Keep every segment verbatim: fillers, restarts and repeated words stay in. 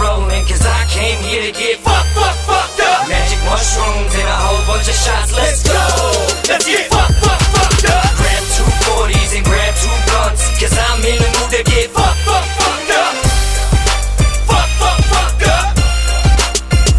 Rodman, cause I came here to get fucked, fucked, fucked up. Magic mushrooms and a whole bunch of shots, let's go. Let's get fucked, fucked, fucked up. Grab two forties and grab two blunts, cause I'm in the mood to get fucked, fucked, fucked up. Fuck, fuck, fucked up.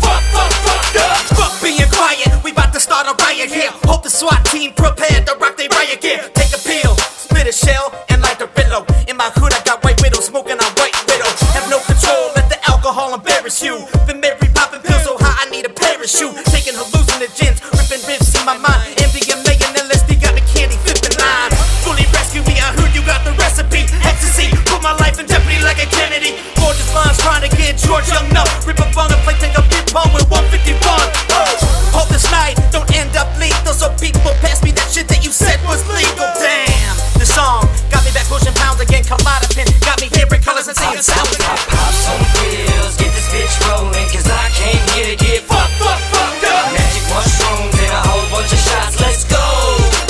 Fuck, fuck, fucked up. Fuck being quiet, we about to start a riot here. Hope the SWAT team prepared to rock they riot gear. Take a pill, spit a shell, and light a pillow. In my hood I got white widows smoking on white widow. Have no control, let the alcohol embarrass you. Been married popping pills so high I need a parachute. Taking hallucinogens, ripping riffs in my mind. M D M A and L S D got the candy flipping line. Fully rescue me, I heard you got the recipe. Ecstasy, put my life in jeopardy like a Kennedy. Gorgeous lines trying to get George Young up. Rip up on the plate, take a big palm with one fifty-one. Oh, hope this night don't end up lethal, so people pass me that shit that you said was legal. Damn, the song got me back pushing pounds again. Come out of pin, got me hearing colors and singing sounds. Pop some pills, get this bitch rolling, cause I came here to get fucked, fucked, fucked up. Magic mushrooms and a whole bunch of shots, let's go.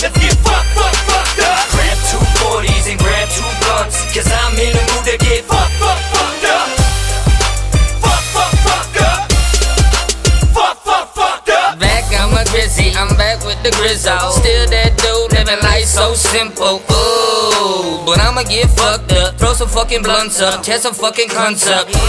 Let's get fucked, fucked, fucked up. Grab two forties and grab two blunts, cause I'm in the mood to get fucked, fucked, fucked up. Fuck, fuck, fucked up. Fuck, fuck, fucked up. Back, I'm a Grizzly, I'm back with the Grizzle. Still that dude, living life so simple, ooh. But I'ma get fucked up, throw some fucking blunts up, tear some fucking cunts up, yeah.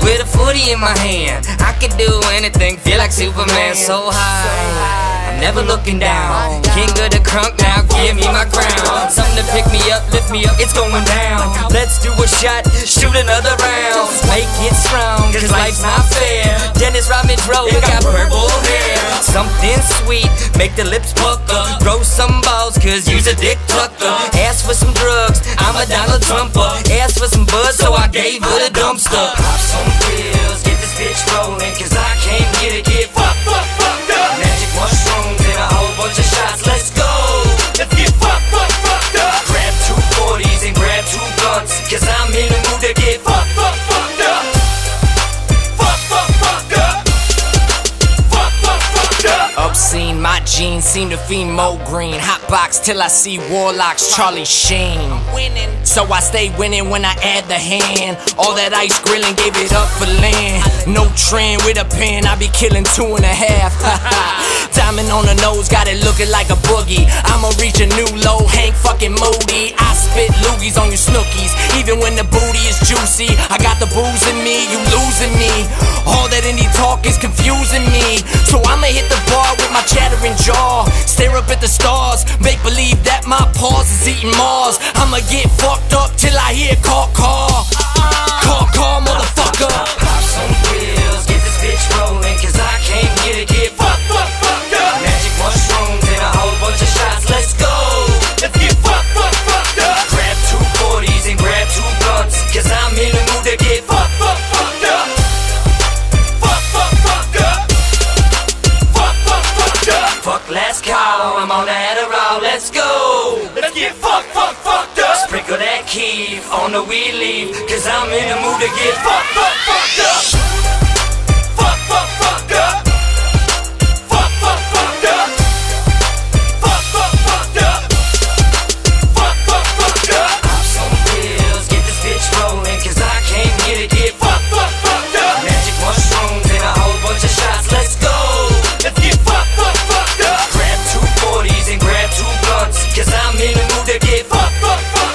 With a forty in my hand, I can do anything, feel like Superman. So high, I'm never looking down. King of the crunk now, give me my crown. Something to pick me up, lift me up, it's going down. Let's do a shot, shoot another round. Make it strong, cause life's not fair. Dennis Rodman's robe got purple hair. Something sweet, make the lips pucker. Grow some balls, cause you's a dick tucker. Ask for some drugs, I'm a Donald Trumper. Ask for some buzz, so I gave her the dumpster. Pills, get this bitch rolling, cause I came here to get fucked, fucked, fucked up. Magic mushrooms and a whole bunch of shots, let's go. Let's get fucked, fucked, fucked up. Grab two forties and grab two blunts, cause I'm in the mood to get fucked, fucked, fucked up. Fuck, fuck, fucked up. Fuck, fuck, fucked up. Obscene, my jeans seem to fiend Mo Green. Hot box till I see Warlock's Charlie Sheen. Winning. So I stay winning when I add the hand. All that ice grilling, gave it up for land. No trend with a pen, I be killing two and a half. Diamond on the nose, got it looking like a boogie. I'ma reach a new low, Hank fucking Moody. I spit loogies on you snookies, even when the booty is juicy. I got the booze in me, you losing me. All that any talk is confusing me. So I'ma hit the bar with my chattering jaw. Stare up at the stars, make believe that my paws is eating Mars. I'ma get fucked up till I hear call, call, call, call, motherfucker. Pop some pills, get this bitch rolling, cause I came here to get fucked, fucked, fucked up. Magic mushrooms and a whole bunch of shots, let's go. Let's get fucked, fucked, fucked up. Grab two forties and grab two blunts, cause I'm in the mood to get fucked, fucked, fucked up. Fuck, fuck, fucked up. Fuck, fuck, fucked up. Fuck last call, I'm on the Adderall, let's go. Let's get fucked, fucked, fucked up. Sprinkle that Keeve on the weed leaf, cause I'm in the mood to get fucked, fucked, fucked up. Fuck, fuck, fucked up. Fuck, fuck, fucked up. Fuck, fuck, fucked up. Fuck, fuck, fucked up. Pop some pills, get this bitch rolling, cause I came here to get fucked, fucked, fucked up. Magic mushrooms and a whole bunch of shots, let's go. Let's get fucked, fucked, fucked up. Grab two forties and grab two blunts, cause I'm in the mood to get fucked, fucked, fucked up.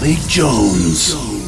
Lee Jones.